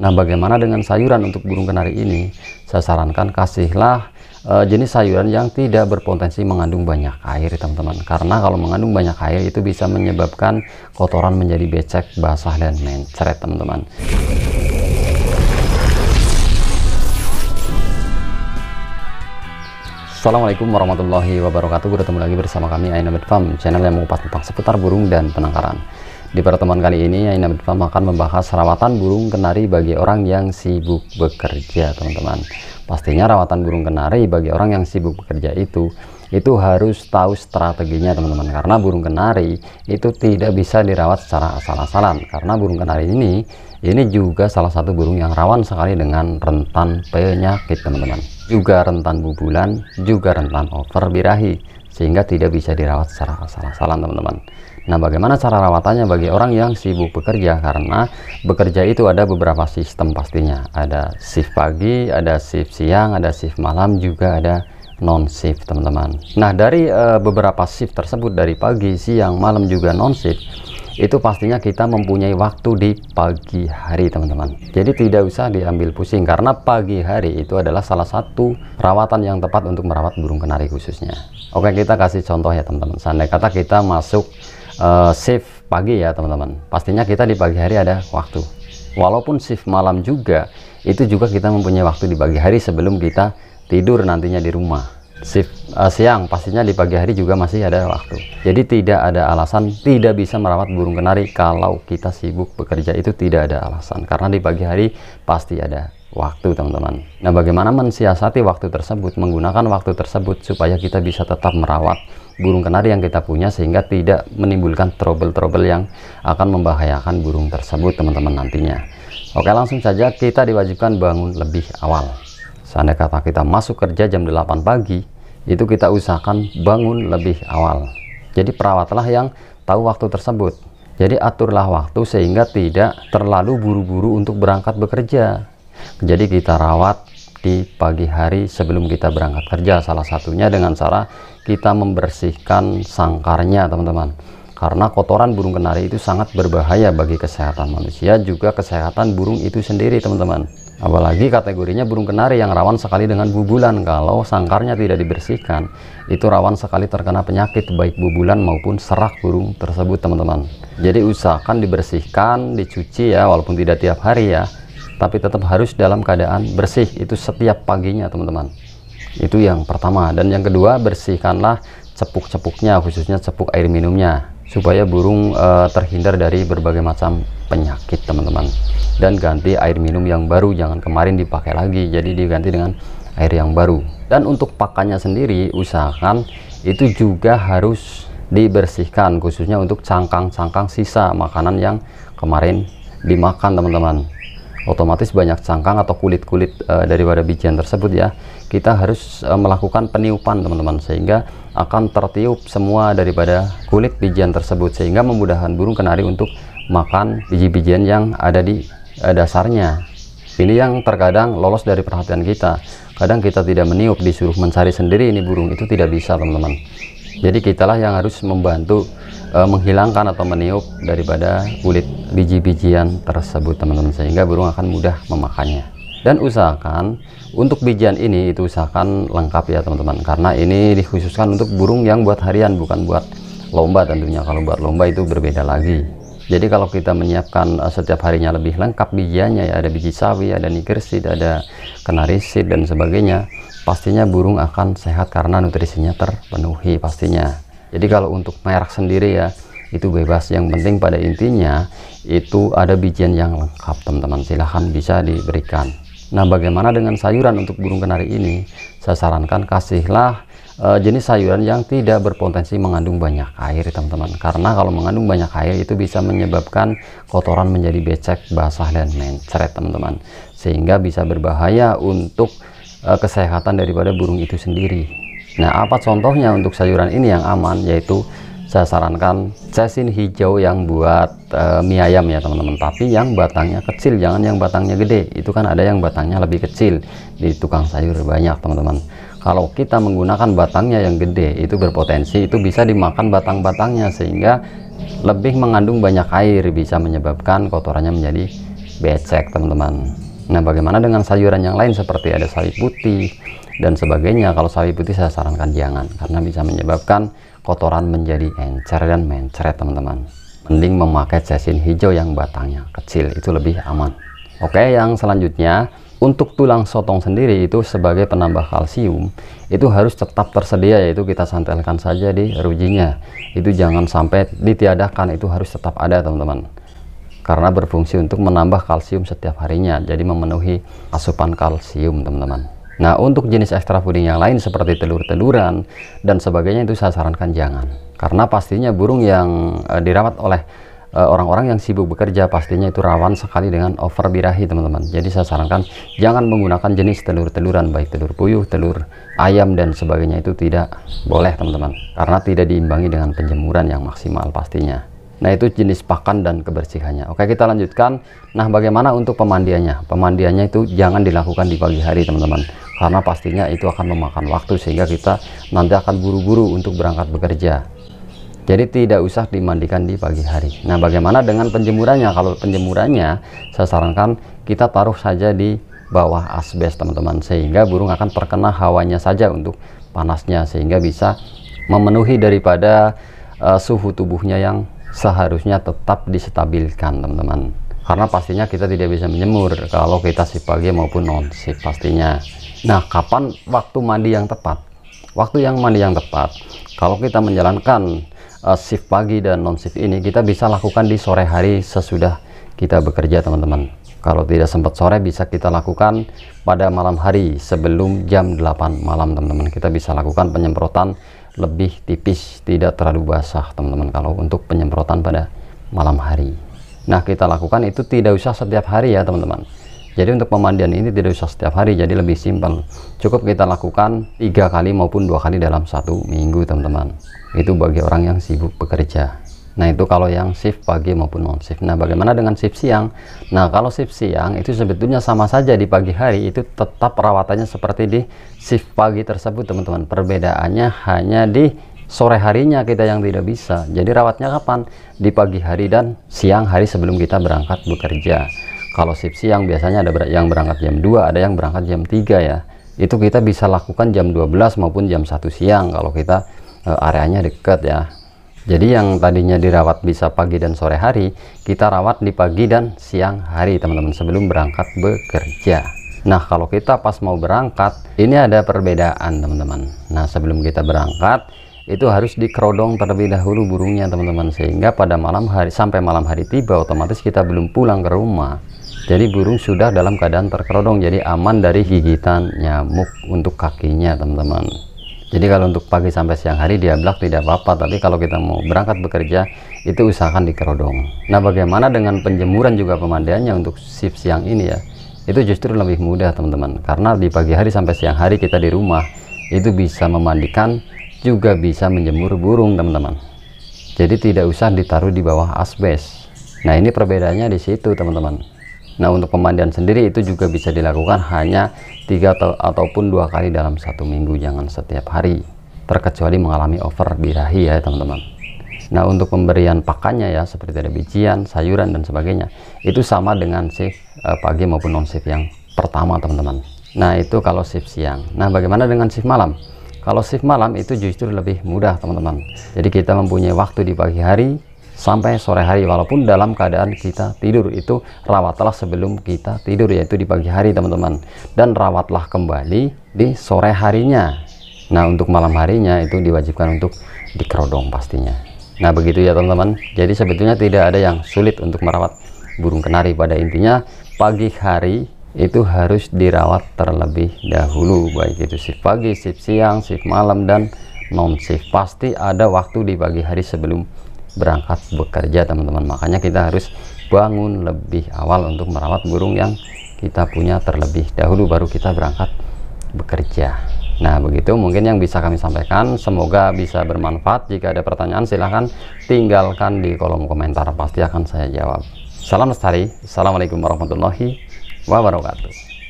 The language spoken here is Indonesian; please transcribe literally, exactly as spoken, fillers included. Nah, bagaimana dengan sayuran untuk burung kenari ini? Saya sarankan kasihlah e, jenis sayuran yang tidak berpotensi mengandung banyak air, teman-teman. Karena kalau mengandung banyak air itu bisa menyebabkan kotoran menjadi becek, basah, dan mencret, teman-teman. Assalamualaikum warahmatullahi wabarakatuh. Bertemu lagi bersama kami Aina Bird Farm, channel yang mengupas tentang seputar burung dan penangkaran. Di pertemuan kali ini, Aina Bird Farm akan membahas rawatan burung kenari bagi orang yang sibuk bekerja, teman-teman. Pastinya rawatan burung kenari bagi orang yang sibuk bekerja itu, itu harus tahu strateginya, teman-teman. Karena burung kenari itu tidak bisa dirawat secara asal-asalan. Karena burung kenari ini, ini juga salah satu burung yang rawan sekali dengan rentan penyakit, teman-teman. Juga rentan bubulan, juga rentan overbirahi, sehingga tidak bisa dirawat secara asal-asalan, teman-teman. Nah, bagaimana cara rawatannya bagi orang yang sibuk bekerja? Karena bekerja itu ada beberapa sistem pastinya. Ada shift pagi, ada shift siang, ada shift malam, juga ada non-shift, teman-teman. Nah, dari e, beberapa shift tersebut, dari pagi, siang, malam, juga non-shift, itu pastinya kita mempunyai waktu di pagi hari, teman-teman. Jadi tidak usah diambil pusing, karena pagi hari itu adalah salah satu rawatan yang tepat untuk merawat burung kenari khususnya. Oke, kita kasih contoh ya, teman-teman. Seandainya kata kita masuk uh, shift pagi ya, teman-teman, pastinya kita di pagi hari ada waktu. Walaupun shift malam juga, itu juga kita mempunyai waktu di pagi hari sebelum kita tidur nantinya di rumah. Shift uh, siang pastinya di pagi hari juga masih ada waktu. Jadi tidak ada alasan tidak bisa merawat burung kenari kalau kita sibuk bekerja, itu tidak ada alasan, karena di pagi hari pasti ada waktu, teman-teman. Nah, bagaimana mensiasati waktu tersebut, menggunakan waktu tersebut supaya kita bisa tetap merawat burung kenari yang kita punya sehingga tidak menimbulkan trouble-trouble yang akan membahayakan burung tersebut, teman-teman, nantinya. Oke, langsung saja kita diwajibkan bangun lebih awal. Seandainya kata kita masuk kerja jam delapan pagi, itu kita usahakan bangun lebih awal. Jadi perawatlah yang tahu waktu tersebut. Jadi aturlah waktu sehingga tidak terlalu buru-buru untuk berangkat bekerja. Jadi kita rawat di pagi hari sebelum kita berangkat kerja. Salah satunya dengan cara kita membersihkan sangkarnya, teman-teman. Karena kotoran burung kenari itu sangat berbahaya bagi kesehatan manusia, juga kesehatan burung itu sendiri, teman-teman. Apalagi kategorinya burung kenari yang rawan sekali dengan bubulan. Kalau sangkarnya tidak dibersihkan, itu rawan sekali terkena penyakit baik bubulan maupun serak burung tersebut, teman-teman. Jadi usahakan dibersihkan, dicuci ya, walaupun tidak tiap hari ya, tapi tetap harus dalam keadaan bersih. Itu setiap paginya, teman-teman. Itu yang pertama. Dan yang kedua, bersihkanlah cepuk-cepuknya, khususnya cepuk air minumnya, supaya burung uh, terhindar dari berbagai macam penyakit, teman-teman. Dan ganti air minum yang baru, jangan kemarin dipakai lagi, jadi diganti dengan air yang baru. Dan untuk pakannya sendiri, usahakan itu juga harus dibersihkan, khususnya untuk cangkang-cangkang sisa makanan yang kemarin dimakan, teman-teman. Otomatis banyak cangkang atau kulit-kulit e, daripada bijian tersebut ya, kita harus e, melakukan peniupan, teman-teman, sehingga akan tertiup semua daripada kulit bijian tersebut, sehingga memudahkan burung kenari untuk makan biji-bijian yang ada di e, dasarnya. Ini yang terkadang lolos dari perhatian kita. Kadang kita tidak meniup, disuruh mencari sendiri, ini burung itu tidak bisa, teman-teman. Jadi kitalah yang harus membantu e, menghilangkan atau meniup daripada kulit biji-bijian tersebut, teman-teman, sehingga burung akan mudah memakannya. Dan usahakan untuk bijian ini itu usahakan lengkap ya, teman-teman, karena ini dikhususkan untuk burung yang buat harian, bukan buat lomba tentunya. Kalau buat lomba itu berbeda lagi. Jadi kalau kita menyiapkan setiap harinya lebih lengkap bijiannya ya, ada biji sawi, ada niger seed, ada kenari seed, dan sebagainya, pastinya burung akan sehat karena nutrisinya terpenuhi pastinya. Jadi kalau untuk merek sendiri ya, itu bebas, yang penting pada intinya itu ada bijian yang lengkap, teman-teman, silahkan bisa diberikan. Nah, bagaimana dengan sayuran untuk burung kenari ini? Saya sarankan kasihlah e, jenis sayuran yang tidak berpotensi mengandung banyak air, teman-teman. Karena kalau mengandung banyak air itu bisa menyebabkan kotoran menjadi becek, basah, dan mencret, teman-teman, sehingga bisa berbahaya untuk e, kesehatan daripada burung itu sendiri. Nah, apa contohnya untuk sayuran ini yang aman? Yaitu saya sarankan cesin hijau yang buat e, mie ayam ya, teman-teman, tapi yang batangnya kecil, jangan yang batangnya gede. Itu kan ada yang batangnya lebih kecil di tukang sayur banyak, teman-teman. Kalau kita menggunakan batangnya yang gede, itu berpotensi itu bisa dimakan batang-batangnya, sehingga lebih mengandung banyak air, bisa menyebabkan kotorannya menjadi becek teman-teman. Nah, bagaimana dengan sayuran yang lain seperti ada sawi putih dan sebagainya? Kalau sawi putih saya sarankan jangan, karena bisa menyebabkan kotoran menjadi encer dan mencret teman-teman. Mending memakai cacing hijau yang batangnya kecil, itu lebih aman. Oke, yang selanjutnya untuk tulang sotong sendiri itu sebagai penambah kalsium itu harus tetap tersedia, yaitu kita santelkan saja di rujinya. Itu jangan sampai ditiadakan, itu harus tetap ada teman-teman, karena berfungsi untuk menambah kalsium setiap harinya, jadi memenuhi asupan kalsium teman-teman. Nah, untuk jenis ekstra puding yang lain seperti telur-teluran dan sebagainya itu saya sarankan jangan, karena pastinya burung yang e, dirawat oleh orang-orang yang sibuk bekerja pastinya itu rawan sekali dengan overbirahi teman-teman. Jadi saya sarankan jangan menggunakan jenis telur-teluran, baik telur puyuh, telur ayam dan sebagainya, itu tidak boleh teman-teman, karena tidak diimbangi dengan penjemuran yang maksimal pastinya. Nah, itu jenis pakan dan kebersihannya. Oke, kita lanjutkan. Nah, bagaimana untuk pemandiannya? Pemandiannya itu jangan dilakukan di pagi hari teman-teman, karena pastinya itu akan memakan waktu sehingga kita nanti akan buru-buru untuk berangkat bekerja. Jadi tidak usah dimandikan di pagi hari. Nah, bagaimana dengan penjemurannya? Kalau penjemurannya saya sarankan kita taruh saja di bawah asbes teman-teman, sehingga burung akan terkena hawanya saja untuk panasnya, sehingga bisa memenuhi daripada uh, suhu tubuhnya yang seharusnya tetap distabilkan teman-teman, karena pastinya kita tidak bisa menjemur kalau kita shift pagi maupun non shift pastinya. Nah, kapan waktu mandi yang tepat? Waktu yang mandi yang tepat kalau kita menjalankan Uh, shift pagi dan non shift ini kita bisa lakukan di sore hari sesudah kita bekerja teman-teman. Kalau tidak sempat sore bisa kita lakukan pada malam hari sebelum jam delapan malam teman-teman. Kita bisa lakukan penyemprotan lebih tipis, tidak terlalu basah teman-teman kalau untuk penyemprotan pada malam hari. Nah, kita lakukan itu tidak usah setiap hari ya teman-teman. Jadi untuk pemandian ini tidak usah setiap hari, jadi lebih simpel. Cukup kita lakukan tiga kali maupun dua kali dalam satu minggu teman-teman. Itu bagi orang yang sibuk bekerja. Nah, itu kalau yang shift pagi maupun non shift. Nah, bagaimana dengan shift siang? Nah, kalau shift siang itu sebetulnya sama saja di pagi hari, itu tetap perawatannya seperti di shift pagi tersebut teman-teman. Perbedaannya hanya di sore harinya kita yang tidak bisa. Jadi rawatnya kapan? Di pagi hari dan siang hari sebelum kita berangkat bekerja. Kalau shift siang biasanya ada yang berangkat jam dua, ada yang berangkat jam tiga ya. Itu kita bisa lakukan jam dua belas maupun jam satu siang kalau kita e, areanya dekat ya. Jadi yang tadinya dirawat bisa pagi dan sore hari, kita rawat di pagi dan siang hari teman-teman sebelum berangkat bekerja. Nah, kalau kita pas mau berangkat, ini ada perbedaan teman-teman. Nah, sebelum kita berangkat itu harus dikerodong terlebih dahulu burungnya teman-teman, sehingga pada malam hari sampai malam hari tiba otomatis kita belum pulang ke rumah. Jadi burung sudah dalam keadaan terkerodong, jadi aman dari gigitan nyamuk untuk kakinya teman-teman. Jadi kalau untuk pagi sampai siang hari diablak tidak apa-apa, tapi kalau kita mau berangkat bekerja itu usahakan dikerodong. Nah, bagaimana dengan penjemuran juga pemandiannya untuk shift siang ini ya? Itu justru lebih mudah teman-teman, karena di pagi hari sampai siang hari kita di rumah itu bisa memandikan juga bisa menjemur burung teman-teman. Jadi tidak usah ditaruh di bawah asbes. Nah, ini perbedaannya di situ teman-teman. Nah, untuk pemandian sendiri itu juga bisa dilakukan hanya tiga atau ataupun dua kali dalam satu minggu, jangan setiap hari terkecuali mengalami overbirahi ya teman-teman. Nah, untuk pemberian pakannya ya seperti ada bijian, sayuran dan sebagainya itu sama dengan shift eh, pagi maupun non shift yang pertama teman-teman. Nah, itu kalau shift siang. Nah, bagaimana dengan shift malam? Kalau shift malam itu justru lebih mudah teman-teman. Jadi kita mempunyai waktu di pagi hari sampai sore hari, walaupun dalam keadaan kita tidur. Itu rawatlah sebelum kita tidur, yaitu di pagi hari teman-teman, dan rawatlah kembali di sore harinya. Nah, untuk malam harinya itu diwajibkan untuk dikerodong pastinya. Nah, begitu ya teman-teman. Jadi sebetulnya tidak ada yang sulit untuk merawat burung kenari. Pada intinya pagi hari itu harus dirawat terlebih dahulu, baik itu shift pagi, shift siang, shift malam dan non shift. Pasti ada waktu di pagi hari sebelum berangkat bekerja teman-teman, makanya kita harus bangun lebih awal untuk merawat burung yang kita punya terlebih dahulu, baru kita berangkat bekerja. Nah, begitu mungkin yang bisa kami sampaikan, semoga bisa bermanfaat. Jika ada pertanyaan silahkan tinggalkan di kolom komentar, pasti akan saya jawab. Salam lestari, assalamualaikum warahmatullahi wabarakatuh.